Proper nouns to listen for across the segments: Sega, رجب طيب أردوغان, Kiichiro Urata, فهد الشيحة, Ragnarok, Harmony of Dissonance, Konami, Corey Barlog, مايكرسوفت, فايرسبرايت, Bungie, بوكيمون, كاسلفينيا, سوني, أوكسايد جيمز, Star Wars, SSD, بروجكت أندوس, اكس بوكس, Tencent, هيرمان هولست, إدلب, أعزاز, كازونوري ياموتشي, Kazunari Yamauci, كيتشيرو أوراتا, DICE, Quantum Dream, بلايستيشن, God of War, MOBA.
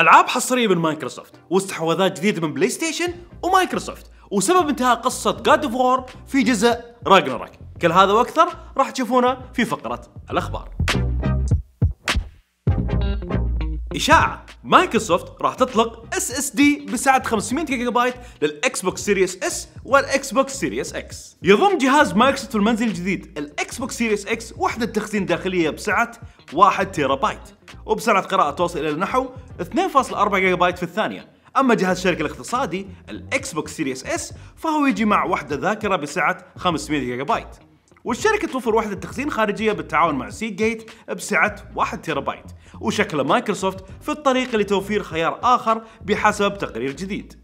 العاب حصريه من مايكروسوفت واستحواذات جديده من بلاي ستيشن ومايكروسوفت وسبب انتهاء قصه God of War في جزء راجناروك. كل هذا واكثر راح تشوفونه في فقره الاخبار. اشاعه مايكروسوفت راح تطلق SSD بسعه 500 جيجا بايت للاكس بوكس سيريس اس والاكس بوكس سيريس اكس. يضم جهاز مايكروسوفت المنزل الجديد الاكس بوكس سيريس اكس وحده تخزين داخليه بسعه 1 تيرا بايت وبسرعه قراءه توصل الى نحو 2.4 جيجا بايت في الثانيه. اما جهاز الشركه الاقتصادي الاكس بوكس سيريس اس فهو يجي مع وحده ذاكره بسعه 500 جيجا بايت، والشركه توفر وحده تخزين خارجيه بالتعاون مع سي جيت بسعه 1 تيرا بايت. وشكل مايكروسوفت في الطريق لتوفير خيار اخر بحسب تقرير جديد.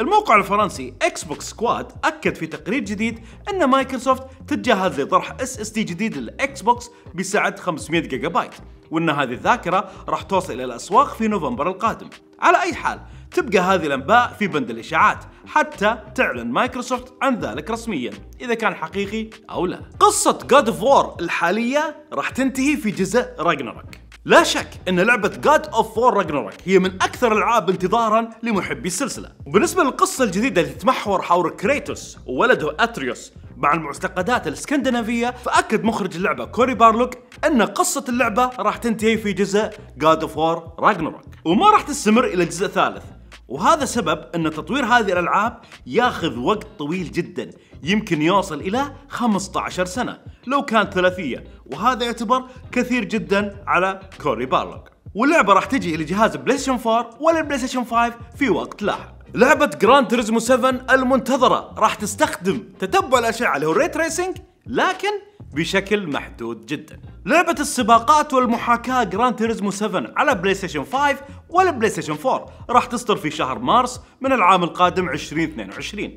الموقع الفرنسي اكس بوكس سكواد اكد في تقرير جديد ان مايكروسوفت تتجهز لطرح SSD جديد للاكس بوكس بسعه 500 جيجا بايت، وان هذه الذاكره راح توصل الى الاسواق في نوفمبر القادم. على اي حال تبقى هذه الانباء في بند الاشاعات حتى تعلن مايكروسوفت عن ذلك رسميا اذا كان حقيقي او لا. قصه God of War الحاليه راح تنتهي في جزء راجناروك. لا شك ان لعبه God of War راجناروك هي من اكثر الالعاب انتظارا لمحبي السلسله. وبالنسبه للقصه الجديده اللي تتمحور حول كريتوس وولده أتريوس مع المعتقدات الاسكندنافيه، فاكد مخرج اللعبه كوري بارلوغ ان قصه اللعبه راح تنتهي في جزء God of War راجناروك وما راح تستمر الى جزء ثالث، وهذا سبب ان تطوير هذه الالعاب ياخذ وقت طويل جدا يمكن يوصل الى 15 سنه لو كانت ثلاثيه، وهذا يعتبر كثير جدا على كوري بارلوغ. واللعبه راح تجي لجهاز بلايستيشن 4 ولا بلايستيشن 5 في وقت لاحق. لعبه جران توريزمو 7 المنتظره راح تستخدم تتبع الاشعه اللي هو الري تريسنج لكن بشكل محدود جدا. لعبة السباقات والمحاكاة جران توريزمو 7 على بلاي ستيشن 5 ولا بلاي ستيشن 4 راح تصدر في شهر مارس من العام القادم 2022.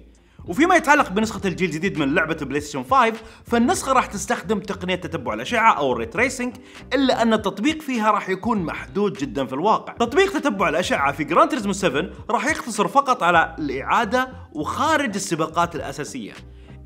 وفيما يتعلق بنسخة الجيل الجديد من لعبة بلاي ستيشن 5 فالنسخة راح تستخدم تقنية تتبع الأشعة أو الري تريسنج، إلا أن التطبيق فيها راح يكون محدود جدا في الواقع. تطبيق تتبع الأشعة في جران توريزمو 7 راح يقتصر فقط على الإعادة وخارج السباقات الأساسية،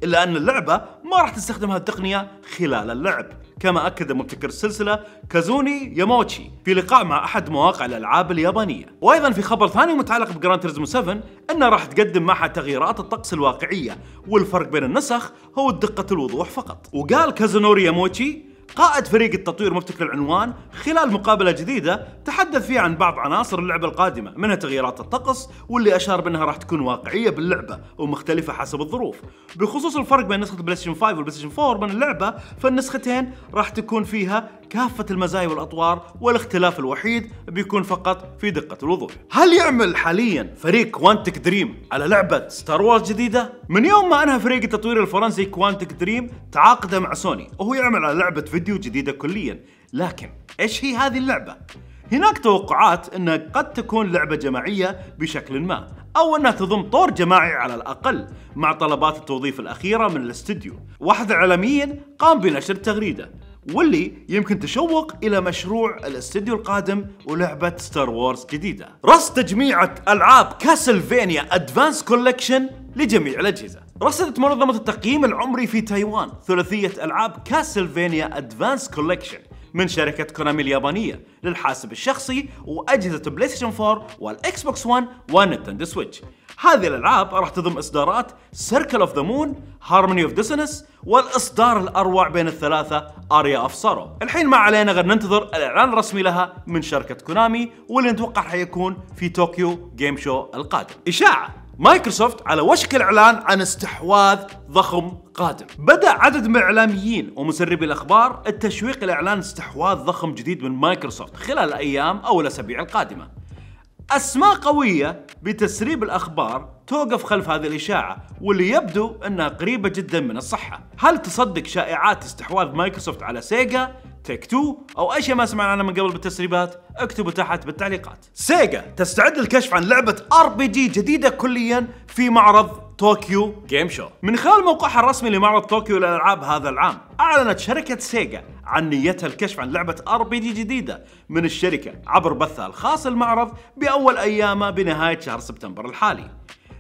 إلا أن اللعبة ما راح تستخدم هالتقنية خلال اللعب، كما أكد مبتكر السلسلة كازوني ياموتشي في لقاء مع أحد مواقع الألعاب اليابانية. وأيضا في خبر ثاني متعلق بجران توريزمو 7 أنه راح تقدم معها تغييرات الطقس الواقعية، والفرق بين النسخ هو دقة الوضوح فقط. وقال كازونوري ياموتشي قائد فريق التطوير مبتكر العنوان خلال مقابلة جديدة تحدث فيها عن بعض عناصر اللعبة القادمة منها تغييرات الطقس، واللي أشار بأنها راح تكون واقعية باللعبة ومختلفة حسب الظروف. بخصوص الفرق بين نسخة بلايستيشن 5 والبلايستيشن 4 من اللعبة فالنسختين راح تكون فيها كافة المزايا والأطوار، والاختلاف الوحيد بيكون فقط في دقة الوضوح. هل يعمل حاليا فريق كوانتك دريم على لعبة ستار وورز جديدة؟ من يوم ما أنهى فريق التطوير الفرنسي كوانتك دريم تعاقده مع سوني وهو يعمل على لعبة فيديو جديدة كليا، لكن ايش هي هذه اللعبة؟ هناك توقعات انها قد تكون لعبة جماعية بشكل ما، او انها تضم طور جماعي على الاقل مع طلبات التوظيف الاخيرة من الاستديو، واحد عالميا قام بنشر تغريدة، واللي يمكن تشوق الى مشروع الاستديو القادم ولعبة ستار وورز جديدة. رصد تجميعة العاب كاسلفينيا أدفانس كولكشن لجميع الاجهزة. رصدت منظمة التقييم العمري في تايوان ثلاثية ألعاب كاسلفينيا أدفانس كولكشن من شركة كونامي اليابانية للحاسب الشخصي وأجهزة بلايستيشن 4 والإكس بوكس 1 ونينتندو سويتش. هذه الألعاب راح تضم إصدارات Circle of the Moon، Harmony of Dissonance، والإصدار الأروع بين الثلاثة Aria of Sorrow. الحين ما علينا غير ننتظر الإعلان الرسمي لها من شركة كونامي، واللي نتوقع حيكون في طوكيو جيم شو القادم. إشاعة مايكروسوفت على وشك الإعلان عن استحواذ ضخم قادم. بدأ عدد من الإعلاميين ومسربي الأخبار التشويق لإعلان استحواذ ضخم جديد من مايكروسوفت خلال الأيام أو الأسابيع القادمة. أسماء قوية بتسريب الأخبار توقف خلف هذه الإشاعة، واللي يبدو أنها قريبة جدا من الصحة. هل تصدق شائعات استحواذ مايكروسوفت على سيجا، تيك تو، أو أي شيء ما سمعنا عنه من قبل بالتسريبات؟ اكتبوا تحت بالتعليقات. سيجا تستعد للكشف عن لعبة RPG جديدة كليا في معرض طوكيو جيم شو. من خلال موقعها الرسمي لمعرض طوكيو للألعاب هذا العام، أعلنت شركة سيجا عن نيتها الكشف عن لعبة RPG جديدة من الشركة عبر بثها الخاص المعرض بأول أيامه بنهاية شهر سبتمبر الحالي.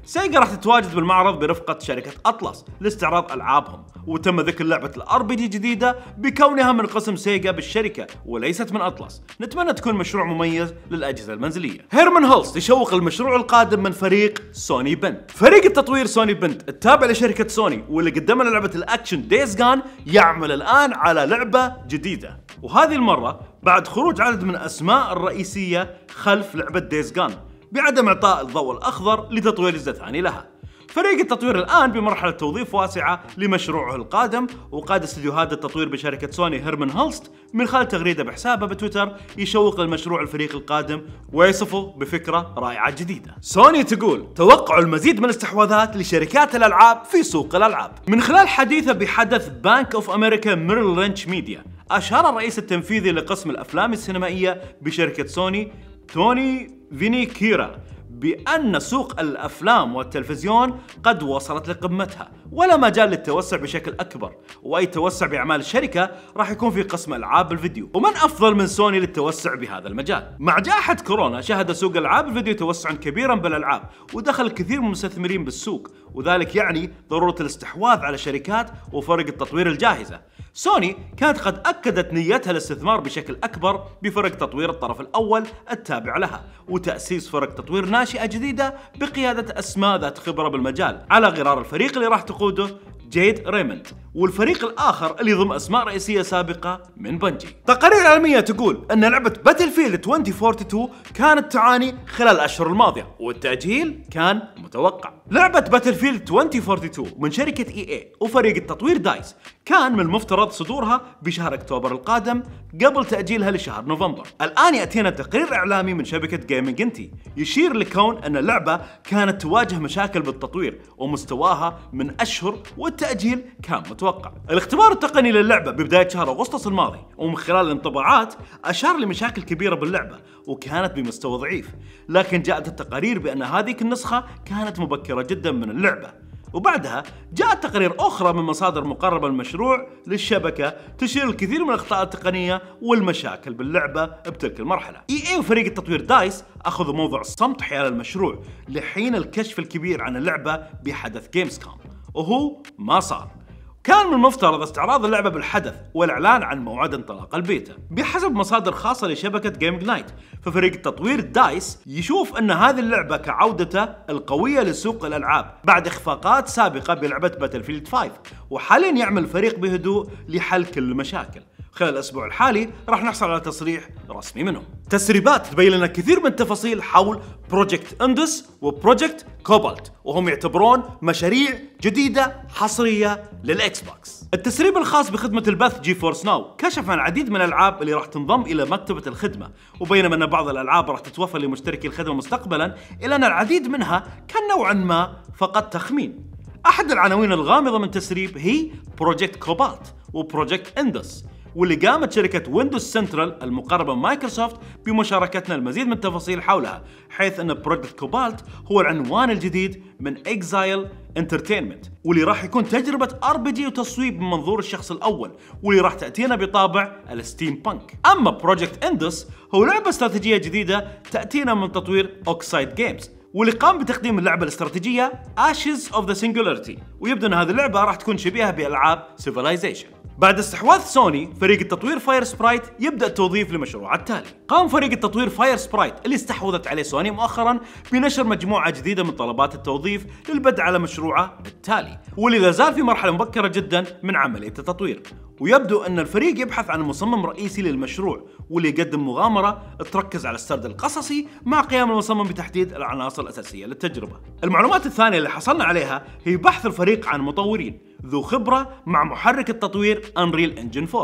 سيجا راح تتواجد بالمعرض برفقة شركة أطلس لاستعراض ألعابهم، وتم ذكر لعبة الRPG جديدة بكونها من قسم سيجا بالشركة وليست من أطلس، نتمنى تكون مشروع مميز للأجهزة المنزلية. هيرمان هولست يشوق المشروع القادم من فريق سوني بند. فريق التطوير سوني بند التابع لشركة سوني واللي قدمنا لعبة الأكشن Deathgun يعمل الآن على لعبة جديدة، وهذه المرة بعد خروج عدد من الأسماء الرئيسية خلف لعبة Deathgun بعدم إعطاء الضوء الأخضر لتطوير جزء ثاني لها. فريق التطوير الآن بمرحلة توظيف واسعة لمشروعه القادم، وقاد استديوهات التطوير بشركة سوني هيرمان هولست من خلال تغريدة بحسابه بتويتر يشوق المشروع الفريق القادم ويصفه بفكرة رائعة جديدة. سوني تقول توقعوا المزيد من الاستحواذات لشركات الألعاب في سوق الألعاب. من خلال حديثه بحدث بانك اوف امريكا ميرل رينش ميديا، أشار الرئيس التنفيذي لقسم الأفلام السينمائية بشركة سوني توني فينيكيرا بأن سوق الأفلام والتلفزيون قد وصلت لقمتها ولا مجال للتوسع بشكل أكبر، وأي توسع بأعمال الشركة راح يكون في قسم ألعاب الفيديو، ومن أفضل من سوني للتوسع بهذا المجال. مع جائحة كورونا شهد سوق ألعاب الفيديو توسعا كبيرا بالألعاب، ودخل الكثير من المستثمرين بالسوق، وذلك يعني ضرورة الاستحواذ على شركات وفرق التطوير الجاهزة. سوني كانت قد أكدت نيتها الاستثمار بشكل أكبر بفرق تطوير الطرف الأول التابع لها، وتأسيس فرق تطوير ناشئة جديدة بقيادة أسماء ذات خبرة بالمجال، على غرار الفريق اللي راح تقوده جيد ريموند، والفريق الآخر اللي يضم أسماء رئيسية سابقة من بنجي. تقارير علمية تقول أن لعبة باتلفيلد 2042 كانت تعاني خلال الأشهر الماضية، والتأجيل كان متوقع. لعبة باتلفيلد 2042 من شركة EA وفريق التطوير دايس كان من المفترض صدورها بشهر أكتوبر القادم قبل تأجيلها لشهر نوفمبر. الآن يأتينا تقرير إعلامي من شبكة جيمنج انتي يشير لكون أن اللعبة كانت تواجه مشاكل بالتطوير ومستواها من أشهر، والتأجيل كان متوقع. الاختبار التقني للعبة ببداية شهر أغسطس الماضي، ومن خلال الانطباعات أشار لمشاكل كبيرة باللعبة وكانت بمستوى ضعيف، لكن جاءت التقارير بأن هذه النسخة كانت مبكرة جدا من اللعبة. وبعدها جاءت تقارير أخرى من مصادر مقربة للمشروع للشبكة تشير الكثير من الأخطاء التقنية والمشاكل باللعبة بتلك المرحلة. EA وفريق التطوير دايس أخذوا موضع الصمت حيال المشروع لحين الكشف الكبير عن اللعبة بحدث جيمز كوم، وهو ما صار. كان من المفترض استعراض اللعبة بالحدث والإعلان عن موعد انطلاق البيتا. بحسب مصادر خاصة لشبكة جيمنج نايت، ففريق التطوير دايس يشوف أن هذه اللعبة كعودته القوية لسوق الألعاب بعد إخفاقات سابقة بلعبة باتلفيلد 5، وحاليا يعمل الفريق بهدوء لحل كل المشاكل. خلال الأسبوع الحالي راح نحصل على تصريح رسمي منهم. تسريبات تبين لنا كثير من التفاصيل حول بروجكت أندوس وبروجكت كوبالت، وهم يعتبرون مشاريع جديدة حصرية للإكس بوكس. التسريب الخاص بخدمة البث جي فورس ناو كشف عن العديد من الألعاب اللي راح تنضم إلى مكتبة الخدمة، وبينما أن بعض الألعاب راح تتوفر لمشتركي الخدمة مستقبلا، إلا أن العديد منها كان نوعا ما فقط تخمين. أحد العناوين الغامضة من التسريب هي بروجكت كوبالت وبروجكت أندوس، واللي قامت شركة ويندوز سنترال المقربة مايكرسوفت بمشاركتنا المزيد من التفاصيل حولها، حيث أن بروجكت كوبالت هو العنوان الجديد من إكزايل انترتينمنت، واللي راح يكون تجربة RPG وتصويب من منظور الشخص الأول، واللي راح تأتينا بطابع الستيم بانك. أما بروجكت أندوس هو لعبة استراتيجية جديدة تأتينا من تطوير أوكسايد جيمز، واللي قام بتقديم اللعبة الاستراتيجية Ashes of the Singularity، ويبدو أن هذه اللعبة راح تكون شبيهة بألعاب Civilization. بعد استحواذ سوني، فريق التطوير فايرسبرايت يبدأ التوظيف لمشروعه التالي. قام فريق التطوير فايرسبرايت اللي استحوذت عليه سوني مؤخرا بنشر مجموعة جديدة من طلبات التوظيف للبدء على مشروعه التالي، واللي لا زال في مرحلة مبكرة جدا من عملية التطوير، ويبدو أن الفريق يبحث عن مصمم رئيسي للمشروع، واللي يقدم مغامرة تركز على السرد القصصي مع قيام المصمم بتحديد العناصر الأساسية للتجربة. المعلومات الثانية اللي حصلنا عليها هي بحث الفريق عن مطورين ذو خبرة مع محرك التطوير Unreal Engine 4،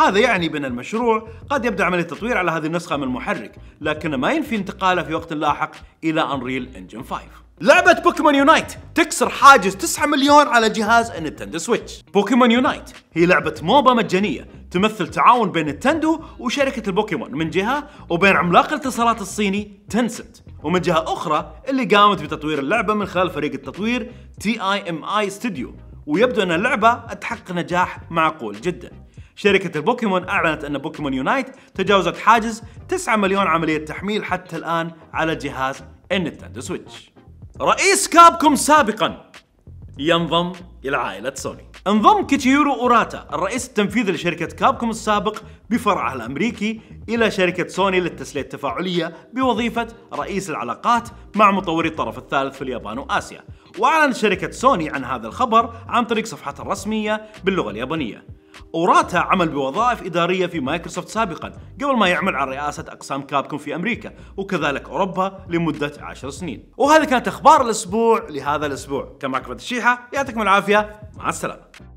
هذا يعني بأن المشروع قد يبدأ عملية التطوير على هذه النسخة من المحرك، لكن ما ينفي انتقاله في وقت لاحق إلى Unreal Engine 5. لعبة بوكيمون يونايت تكسر حاجز 9 مليون على جهاز النينتندو سويتش. بوكيمون يونايت هي لعبة موبا مجانية تمثل تعاون بين نينتندو وشركة البوكيمون من جهة، وبين عملاق الاتصالات الصيني تنسنت ومن جهة أخرى، اللي قامت بتطوير اللعبة من خلال فريق التطوير TIMI Studio، ويبدو أن اللعبة تحقق نجاح معقول جدا. شركة البوكيمون أعلنت أن بوكيمون يونايت تجاوزت حاجز 9 مليون عملية تحميل حتى الآن على جهاز النينتندو سويتش. رئيس كابكوم سابقا ينضم إلى عائلة سوني. انضم كيتشيرو أوراتا الرئيس التنفيذي لشركة كابكوم السابق بفرعها الأمريكي إلى شركة سوني للتسلية التفاعلية بوظيفة رئيس العلاقات مع مطوري الطرف الثالث في اليابان وآسيا. وأعلنت شركة سوني عن هذا الخبر عن طريق صفحتها الرسمية باللغة اليابانية. أوراتا عمل بوظائف إدارية في مايكرسوفت سابقا قبل ما يعمل على رئاسة أقسام كابكوم في أمريكا وكذلك أوروبا لمدة 10 سنين. وهذه كانت أخبار الأسبوع لهذا الأسبوع. كان معكم الشيحة، يعطيكم العافية، مع السلامة.